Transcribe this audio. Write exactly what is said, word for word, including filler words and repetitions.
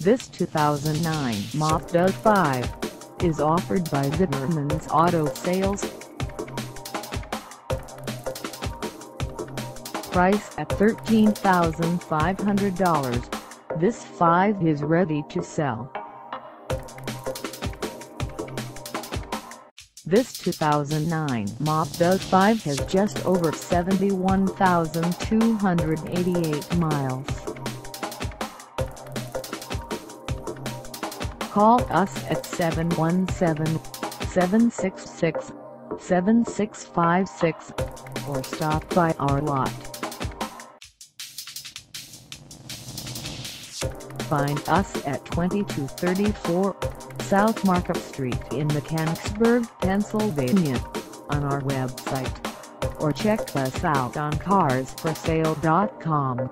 This two thousand nine Mazda five is offered by Zimmerman's Auto Sales. Price at thirteen thousand five hundred dollars, this five is ready to sell. This two thousand nine Mazda five has just over seventy-one thousand two hundred eighty-eight miles. Call us at seven one seven, seven six six, seven six five six or stop by our lot. Find us at twenty-two thirty-four South Market Street in Mechanicsburg, Pennsylvania, on our website, or check us out on cars for sale dot com.